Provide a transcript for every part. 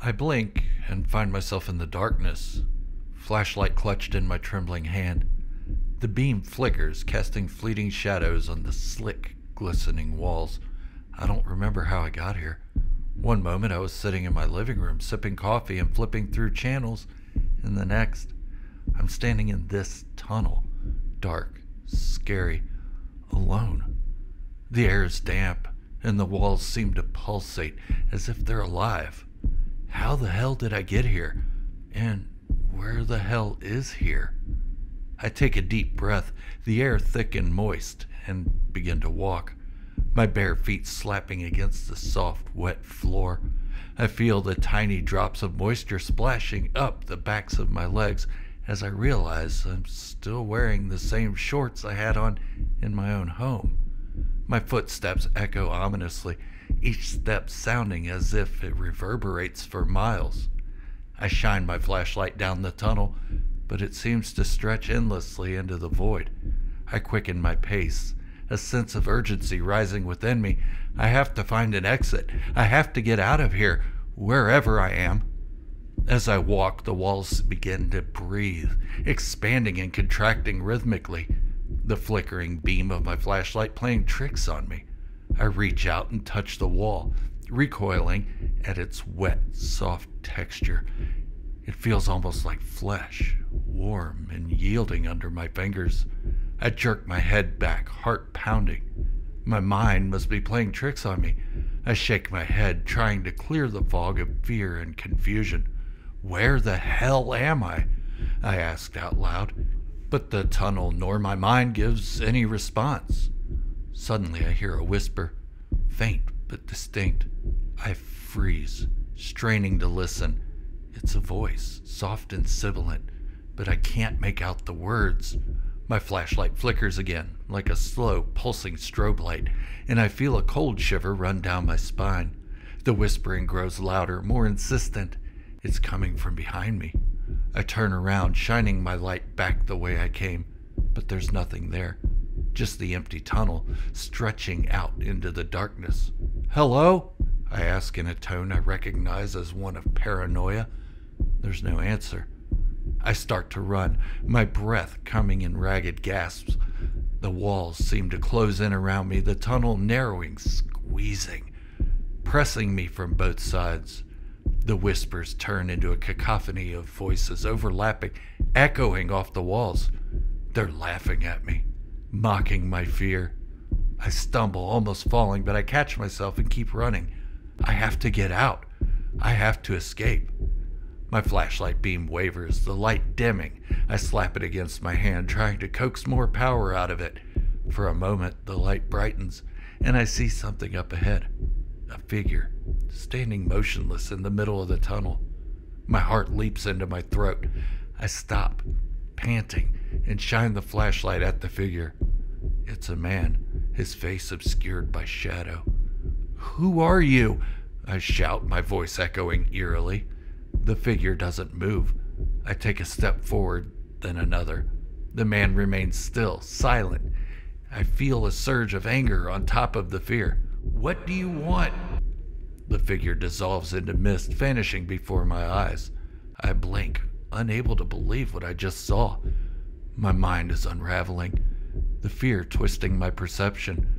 I blink and find myself in the darkness, flashlight clutched in my trembling hand. The beam flickers, casting fleeting shadows on the slick, glistening walls. I don't remember how I got here. One moment I was sitting in my living room, sipping coffee and flipping through channels, and the next, I'm standing in this tunnel, dark, scary, alone. The air is damp, and the walls seem to pulsate as if they're alive. How the hell did I get here? And where the hell is here? I take a deep breath, the air thick and moist, and begin to walk, my bare feet slapping against the soft, wet floor. I feel the tiny drops of moisture splashing up the backs of my legs as I realize I'm still wearing the same shorts I had on in my own home. My footsteps echo ominously, each step sounding as if it reverberates for miles. I shine my flashlight down the tunnel, but it seems to stretch endlessly into the void. I quicken my pace, a sense of urgency rising within me. I have to find an exit. I have to get out of here, wherever I am. As I walk, the walls begin to breathe, expanding and contracting rhythmically, the flickering beam of my flashlight playing tricks on me. I reach out and touch the wall, recoiling at its wet, soft texture. It feels almost like flesh, warm and yielding under my fingers. I jerk my head back, heart pounding. My mind must be playing tricks on me. I shake my head, trying to clear the fog of fear and confusion. Where the hell am I? I asked out loud, but the tunnel nor my mind gives any response. Suddenly I hear a whisper, faint but distinct. I freeze, straining to listen. It's a voice, soft and sibilant, but I can't make out the words. My flashlight flickers again, like a slow, pulsing strobe light, and I feel a cold shiver run down my spine. The whispering grows louder, more insistent. It's coming from behind me. I turn around, shining my light back the way I came, but there's nothing there. Just the empty tunnel, stretching out into the darkness. "Hello?" I ask in a tone I recognize as one of paranoia. There's no answer. I start to run, my breath coming in ragged gasps. The walls seem to close in around me, the tunnel narrowing, squeezing, pressing me from both sides. The whispers turn into a cacophony of voices, overlapping, echoing off the walls. They're laughing at me, mocking my fear. I stumble, almost falling, but I catch myself and keep running. I have to get out. I have to escape. My flashlight beam wavers, the light dimming. I slap it against my hand, trying to coax more power out of it. For a moment, the light brightens, and I see something up ahead. A figure, standing motionless in the middle of the tunnel. My heart leaps into my throat. I stop, panting, and shine the flashlight at the figure. It's a man, his face obscured by shadow. "Who are you?" I shout, my voice echoing eerily. The figure doesn't move. I take a step forward, then another. The man remains still, silent. I feel a surge of anger on top of the fear. "What do you want?" The figure dissolves into mist, vanishing before my eyes. I blink, unable to believe what I just saw. My mind is unraveling, the fear twisting my perception.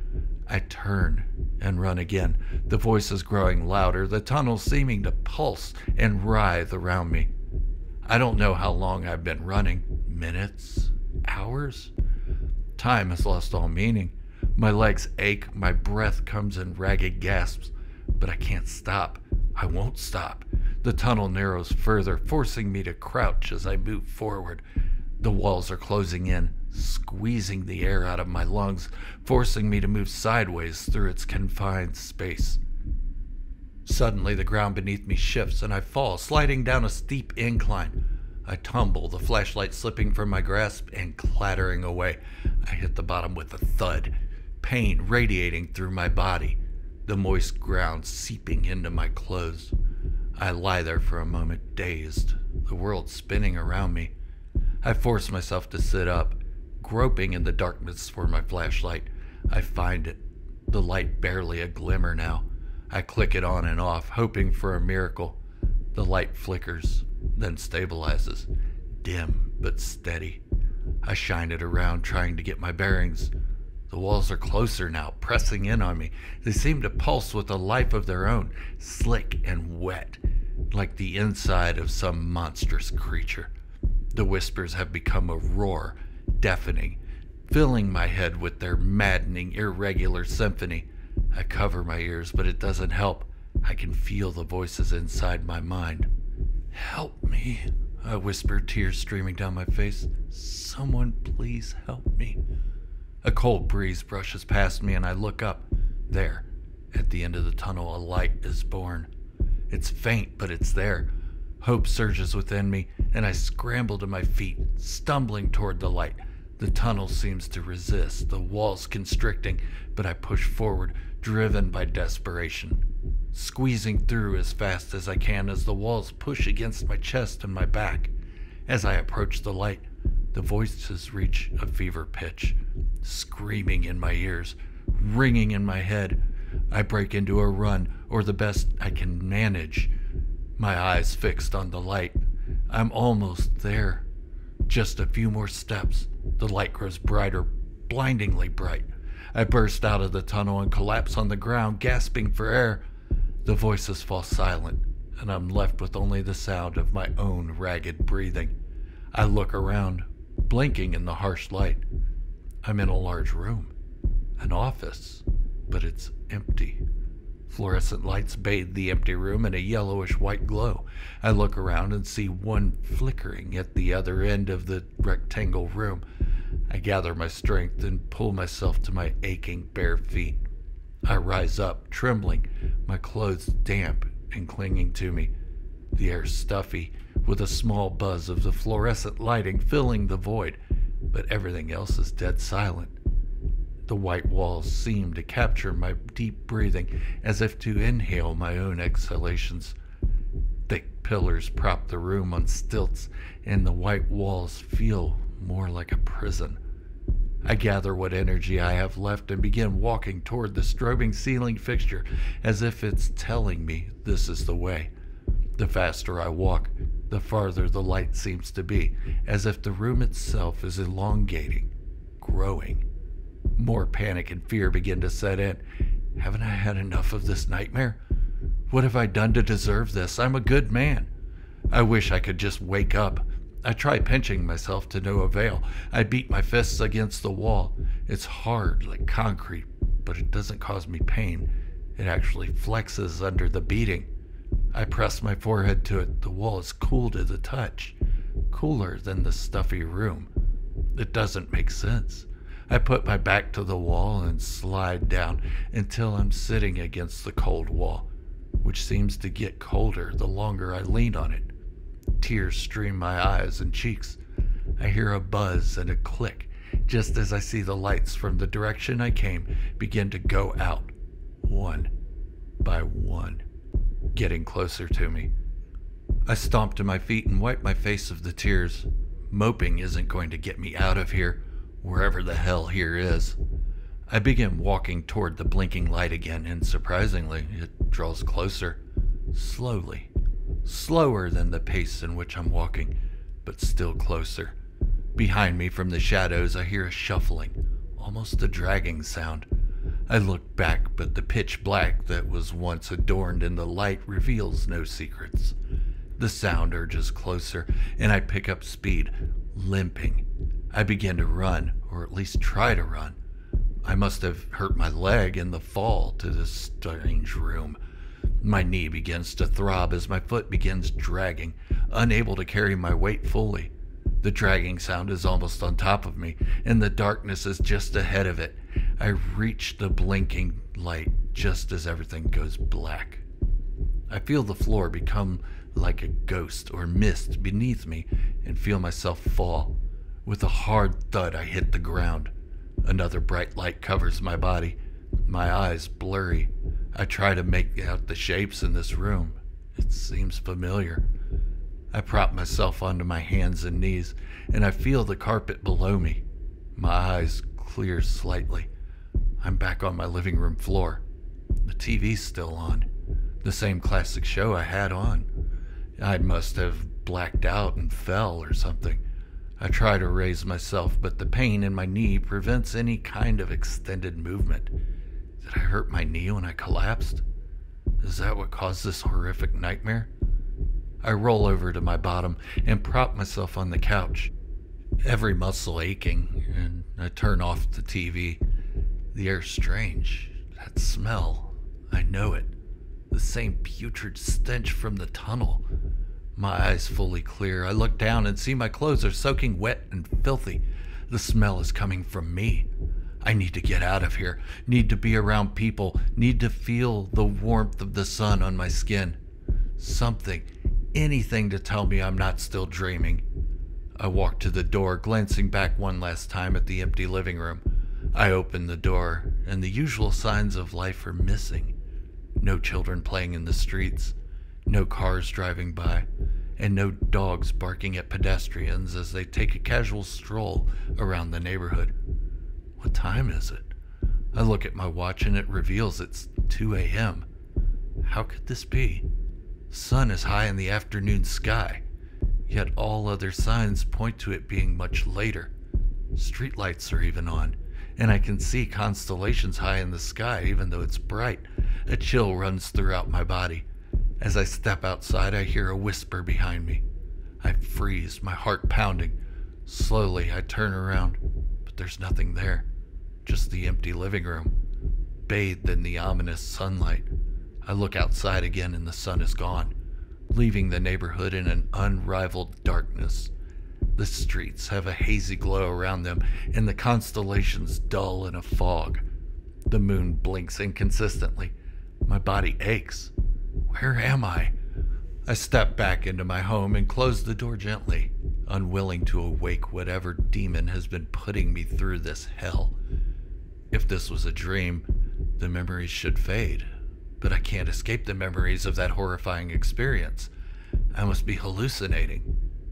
I turn and run again, the voices growing louder, the tunnel seeming to pulse and writhe around me. I don't know how long I've been running, minutes, hours? Time has lost all meaning. My legs ache, my breath comes in ragged gasps, but I can't stop. I won't stop. The tunnel narrows further, forcing me to crouch as I move forward. The walls are closing in, squeezing the air out of my lungs, forcing me to move sideways through its confined space. Suddenly, the ground beneath me shifts, and I fall, sliding down a steep incline. I tumble, the flashlight slipping from my grasp and clattering away. I hit the bottom with a thud, pain radiating through my body, the moist ground seeping into my clothes. I lie there for a moment, dazed, the world spinning around me. I force myself to sit up, groping in the darkness for my flashlight. I find it, the light barely a glimmer now. I click it on and off, hoping for a miracle. The light flickers, then stabilizes, dim but steady. I shine it around, trying to get my bearings. The walls are closer now, pressing in on me. They seem to pulse with a life of their own, slick and wet, like the inside of some monstrous creature. The whispers have become a roar, deafening, filling my head with their maddening, irregular symphony. I cover my ears, but it doesn't help. I can feel the voices inside my mind. "Help me," I whisper, tears streaming down my face. "Someone please help me." A cold breeze brushes past me and I look up. There, at the end of the tunnel, a light is born. It's faint, but it's there. Hope surges within me and I scramble to my feet, stumbling toward the light. The tunnel seems to resist, the walls constricting, but I push forward, driven by desperation, squeezing through as fast as I can as the walls push against my chest and my back. As I approach the light, the voices reach a fever pitch, screaming in my ears, ringing in my head. I break into a run, or the best I can manage, my eyes fixed on the light. I'm almost there. Just a few more steps. The light grows brighter, blindingly bright. I burst out of the tunnel and collapse on the ground, gasping for air. The voices fall silent, and I'm left with only the sound of my own ragged breathing. I look around, blinking in the harsh light. I'm in a large room, an office, but it's empty. Fluorescent lights bathe the empty room in a yellowish-white glow. I look around and see one flickering at the other end of the rectangle room. I gather my strength and pull myself to my aching bare feet. I rise up, trembling, my clothes damp and clinging to me. The air stuffy, with a small buzz of the fluorescent lighting filling the void. But everything else is dead silent. The white walls seem to capture my deep breathing, as if to inhale my own exhalations. Thick pillars prop the room on stilts, and the white walls feel more like a prison. I gather what energy I have left and begin walking toward the strobing ceiling fixture, as if it's telling me this is the way. The faster I walk, the farther the light seems to be, as if the room itself is elongating, growing. More panic and fear begin to set in. Haven't I had enough of this nightmare? What have I done to deserve this? I'm a good man. I wish I could just wake up. I try pinching myself to no avail. I beat my fists against the wall. It's hard, like concrete, but it doesn't cause me pain. It actually flexes under the beating. I press my forehead to it. The wall is cool to the touch, cooler than the stuffy room. It doesn't make sense. I put my back to the wall and slide down until I'm sitting against the cold wall, which seems to get colder the longer I lean on it. Tears stream my eyes and cheeks. I hear a buzz and a click just as I see the lights from the direction I came begin to go out, one by one, getting closer to me. I stomp to my feet and wipe my face of the tears. Moping isn't going to get me out of here, wherever the hell here is. I begin walking toward the blinking light again, and surprisingly, it draws closer, slowly, slower than the pace in which I'm walking, but still closer. Behind me from the shadows, I hear a shuffling, almost a dragging sound. I look back, but the pitch black that was once adorned in the light reveals no secrets. The sound urges closer, and I pick up speed, limping. I begin to run, or at least try to run. I must have hurt my leg in the fall to this strange room. My knee begins to throb as my foot begins dragging, unable to carry my weight fully. The dragging sound is almost on top of me, and the darkness is just ahead of it. I reach the blinking light just as everything goes black. I feel the floor become like a ghost or mist beneath me and feel myself fall. With a hard thud, I hit the ground. Another bright light covers my body, my eyes blurry. I try to make out the shapes in this room. It seems familiar. I prop myself onto my hands and knees, and I feel the carpet below me. My eyes clear slightly. I'm back on my living room floor. The TV's still on, the same classic show I had on. I must have blacked out and fell or something. I try to raise myself, but the pain in my knee prevents any kind of extended movement. Did I hurt my knee when I collapsed? Is that what caused this horrific nightmare? I roll over to my bottom and prop myself on the couch, every muscle aching, and I turn off the TV. The air's strange. That smell, I know it. The same putrid stench from the tunnel. My eyes fully clear, I look down and see my clothes are soaking wet and filthy. The smell is coming from me. I need to get out of here, need to be around people, need to feel the warmth of the sun on my skin. Something, anything to tell me I'm not still dreaming. I walk to the door, glancing back one last time at the empty living room. I open the door, and the usual signs of life are missing. No children playing in the streets, no cars driving by, and no dogs barking at pedestrians as they take a casual stroll around the neighborhood. What time is it? I look at my watch and it reveals it's 2 a.m. How could this be? The sun is high in the afternoon sky, yet all other signs point to it being much later. Streetlights are even on, and I can see constellations high in the sky even though it's bright. A chill runs throughout my body. As I step outside, I hear a whisper behind me. I freeze, my heart pounding. Slowly, I turn around, but there's nothing there. Just the empty living room, bathed in the ominous sunlight. I look outside again and the sun is gone, leaving the neighborhood in an unrivaled darkness. The streets have a hazy glow around them, and the constellations dull in a fog. The moon blinks inconsistently. My body aches. Where am I? I step back into my home and close the door gently, unwilling to awake whatever demon has been putting me through this hell. If this was a dream, the memories should fade, but I can't escape the memories of that horrifying experience. I must be hallucinating.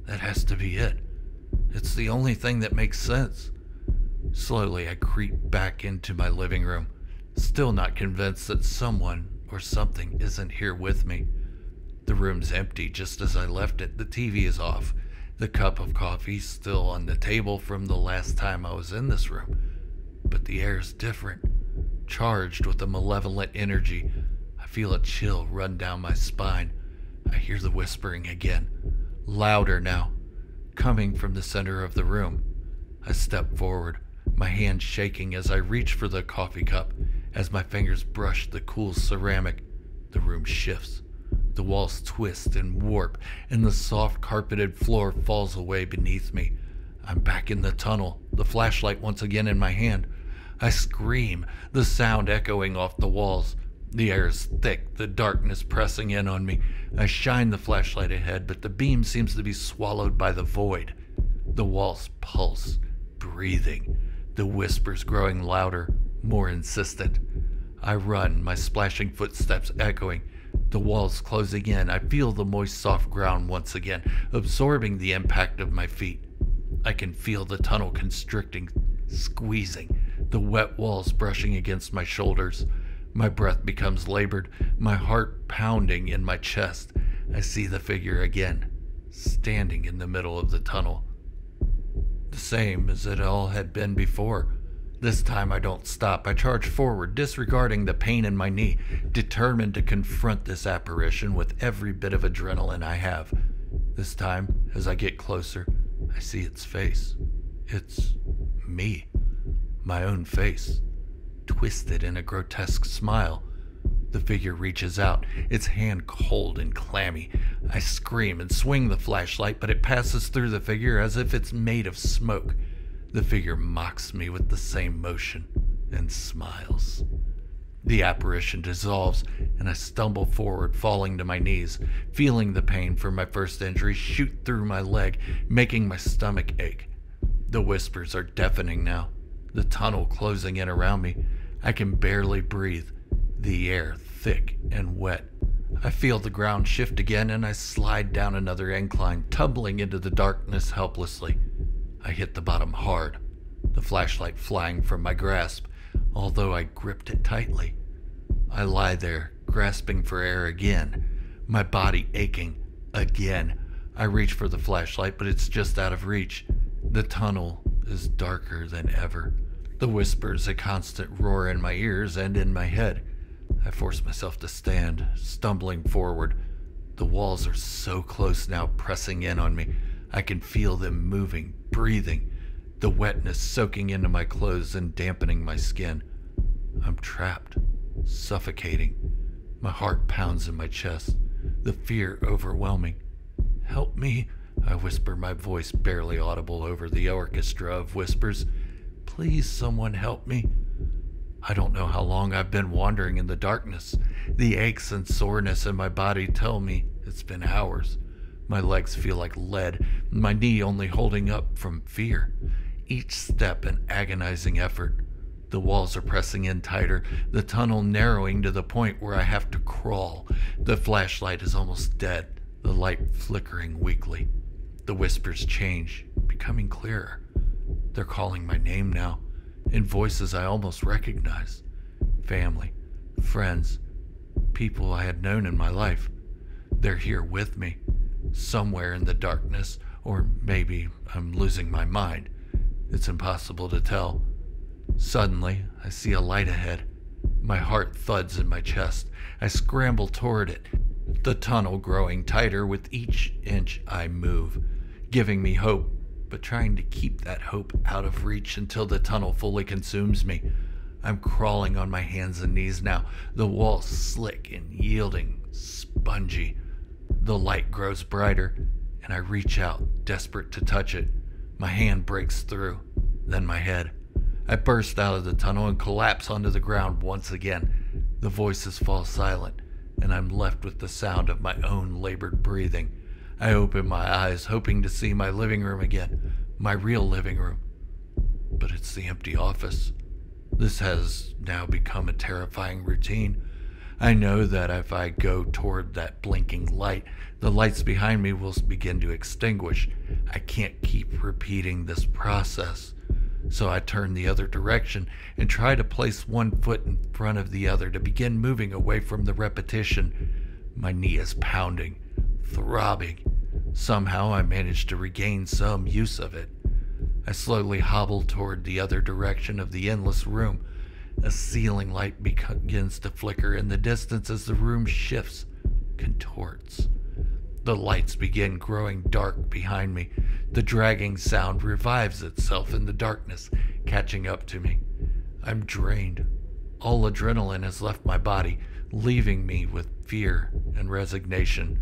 That has to be it. It's the only thing that makes sense. Slowly, I creep back into my living room, still not convinced that someone or something isn't here with me. The room's empty just as I left it. The TV is off. The cup of coffee still on the table from the last time I was in this room. But the air is different, charged with a malevolent energy. I feel a chill run down my spine. I hear the whispering again, louder now, coming from the center of the room. I step forward, my hand shaking as I reach for the coffee cup. As my fingers brush the cool ceramic, the room shifts. The walls twist and warp, and the soft carpeted floor falls away beneath me. I'm back in the tunnel, the flashlight once again in my hand. I scream, the sound echoing off the walls. The air is thick, the darkness pressing in on me. I shine the flashlight ahead, but the beam seems to be swallowed by the void. The walls pulse, breathing, the whispers growing louder, more insistent. I run, my splashing footsteps echoing, the walls closing in. I feel the moist soft ground once again, absorbing the impact of my feet. I can feel the tunnel constricting, squeezing, the wet walls brushing against my shoulders. My breath becomes labored, my heart pounding in my chest. I see the figure again, standing in the middle of the tunnel. The same as it all had been before. This time I don't stop. I charge forward, disregarding the pain in my knee, determined to confront this apparition with every bit of adrenaline I have. This time, as I get closer, I see its face. It's me. My own face, twisted in a grotesque smile. The figure reaches out, its hand cold and clammy. I scream and swing the flashlight, but it passes through the figure as if it's made of smoke. The figure mocks me with the same motion and smiles. The apparition dissolves, and I stumble forward, falling to my knees, feeling the pain from my first injury shoot through my leg, making my stomach ache. The whispers are deafening now, the tunnel closing in around me. I can barely breathe, the air thick and wet. I feel the ground shift again, and I slide down another incline, tumbling into the darkness helplessly. I hit the bottom hard, the flashlight flying from my grasp, although I gripped it tightly. I lie there, grasping for air again, my body aching, Again, I reach for the flashlight, but it's just out of reach. The tunnel is darker than ever. The whispers a constant roar in my ears and in my head. I force myself to stand, stumbling forward. The walls are so close now, pressing in on me. I can feel them moving, breathing, the wetness soaking into my clothes and dampening my skin. I'm trapped, suffocating. My heart pounds in my chest, the fear overwhelming. "Help me," I whisper, my voice barely audible over the orchestra of whispers. "Please, someone help me." I don't know how long I've been wandering in the darkness. The aches and soreness in my body tell me it's been hours. My legs feel like lead, my knee only holding up from fear. Each step an agonizing effort. The walls are pressing in tighter, the tunnel narrowing to the point where I have to crawl. The flashlight is almost dead, the light flickering weakly. The whispers change, becoming clearer. They're calling my name now, in voices I almost recognize. Family, friends, people I had known in my life. They're here with me, somewhere in the darkness, or maybe I'm losing my mind. It's impossible to tell. Suddenly, I see a light ahead. My heart thuds in my chest. I scramble toward it, the tunnel growing tighter with each inch I move, giving me hope, but trying to keep that hope out of reach until the tunnel fully consumes me. I'm crawling on my hands and knees now, the walls slick and yielding, spongy. The light grows brighter, and I reach out, desperate to touch it. My hand breaks through, then my head. I burst out of the tunnel and collapse onto the ground once again. The voices fall silent, and I'm left with the sound of my own labored breathing. I open my eyes, hoping to see my living room again, my real living room. But it's the empty office. This has now become a terrifying routine. I know that if I go toward that blinking light, the lights behind me will begin to extinguish. I can't keep repeating this process. So I turn the other direction and try to place one foot in front of the other to begin moving away from the repetition. My knee is pounding, throbbing. Somehow I manage to regain some use of it. I slowly hobble toward the other direction of the endless room. A ceiling light begins to flicker in the distance as the room shifts, contorts. The lights begin growing dark behind me. The dragging sound revives itself in the darkness, catching up to me. I'm drained. All adrenaline has left my body, leaving me with fear and resignation.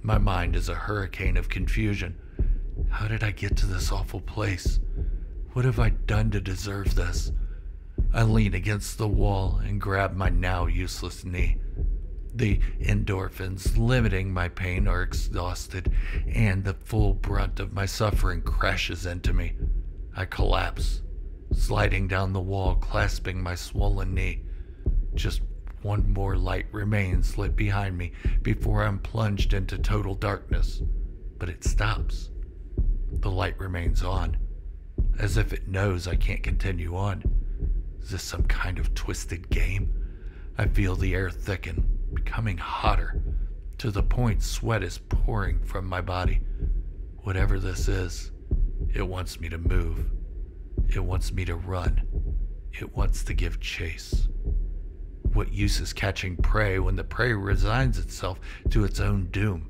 My mind is a hurricane of confusion. How did I get to this awful place? What have I done to deserve this? I lean against the wall and grab my now useless knee. The endorphins limiting my pain are exhausted, and the full brunt of my suffering crashes into me. I collapse, sliding down the wall, clasping my swollen knee. Just one more light remains lit behind me before I'm plunged into total darkness, but it stops. The light remains on, as if it knows I can't continue on. Is this some kind of twisted game? I feel the air thicken, becoming hotter, to the point sweat is pouring from my body. Whatever this is, it wants me to move. It wants me to run. It wants to give chase. What use is catching prey when the prey resigns itself to its own doom?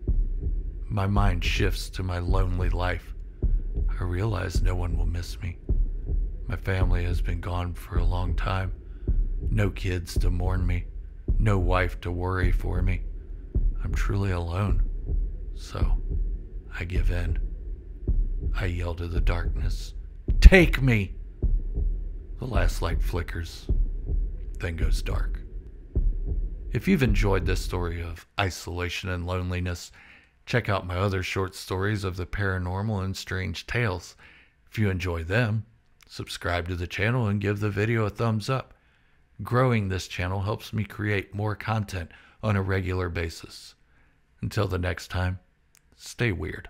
My mind shifts to my lonely life. I realize no one will miss me. My family has been gone for a long time. No kids to mourn me. No wife to worry for me. I'm truly alone. So, I give in. I yell to the darkness, "Take me!" The last light flickers, then goes dark. If you've enjoyed this story of isolation and loneliness, check out my other short stories of the paranormal and strange tales. If you enjoy them, subscribe to the channel and give the video a thumbs up. Growing this channel helps me create more content on a regular basis. Until the next time, stay weird.